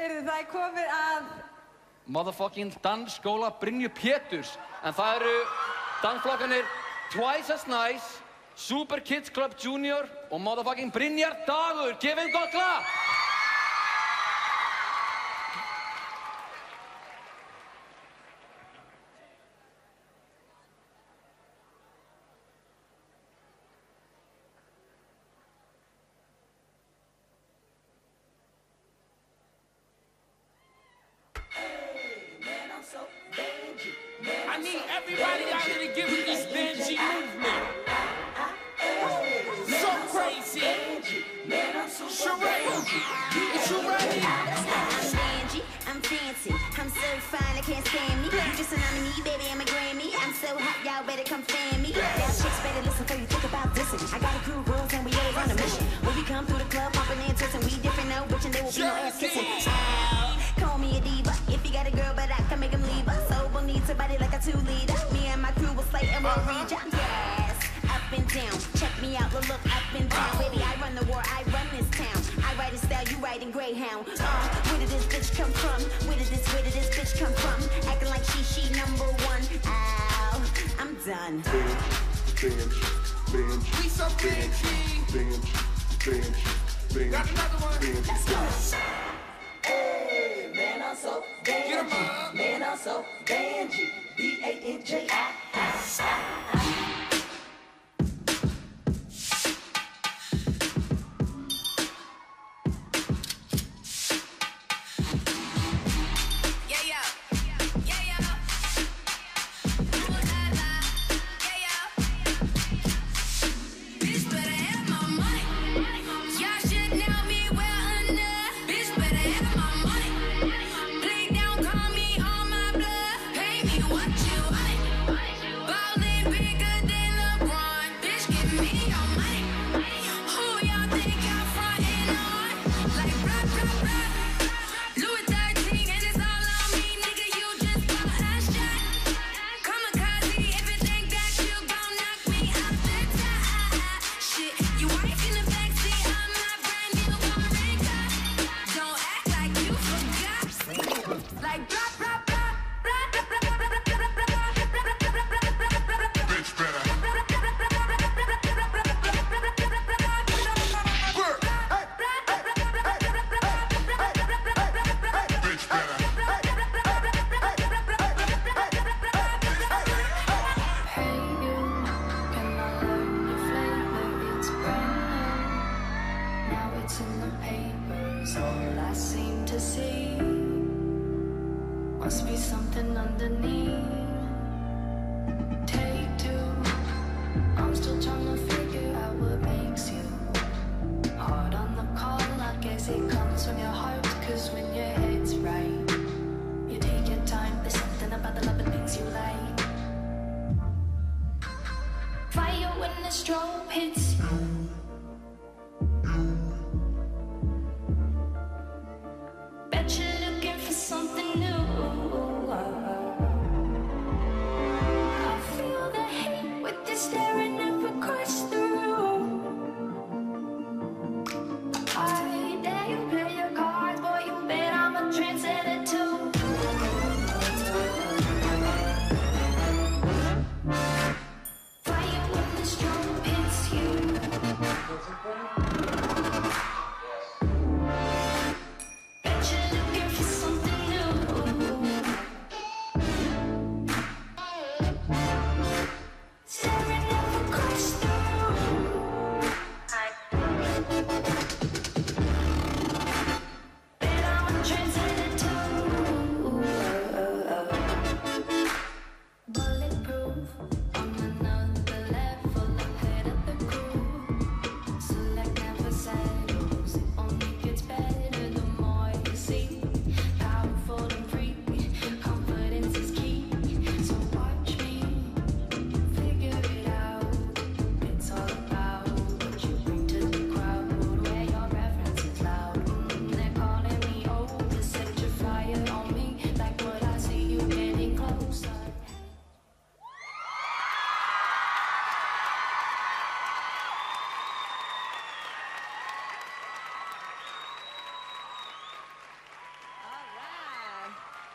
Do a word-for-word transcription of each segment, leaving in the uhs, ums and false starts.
heyrðu, það er komið að motherfucking Danskóla Brynjur Péturs. En það eru dansflokkarnir Twice as Nice, Super Kids Club Junior og motherfucking Brynjar Dagur. Gefum gott klapp! I need everybody out here to give me this Benji movement. So crazy. Charade. It's charade. I'm Benji, I'm fancy. I'm so fine, I can't stand me. You just an enemy, baby, I'm a Grammy. I'm so hot, y'all better come fan me. Y'all chicks better listen till you think about this. I got a crew rules and we all run a mission. When we come through the club, popping in twisting, we different, no bitchin', there will be no ass kissing. Call me a diva. If you got a girl, but I can make him leave her. So we'll need somebody like a two-liter. Me and my crew will slay and we'll read ya. Yes, up and down. Check me out, we'll look up and down. Baby, I run the war, I run this town. I ride in style, you ride in Greyhound. Uh, where did this bitch come from? Where did this, where did this bitch come from? Acting like she, she number one. Ow, I'm done. Binge, binge, binge. We so bingy. Binge, binge, binge. Got another one. Binge. Let's go. Man, I'm so Benji. Man, I'm so Benji. B A N J I. Must be something underneath. Take two. I'm still trying to figure out what makes you hard on the call. I guess it comes from your heart, cause when your head's right, you take your time. There's something about the love and things you like. Fire when the strobe hits you. Fire when the strobe hits you.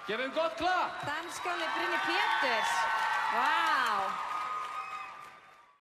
Gefum gott klapp! Danskóla Brynjur Pétur. Vá!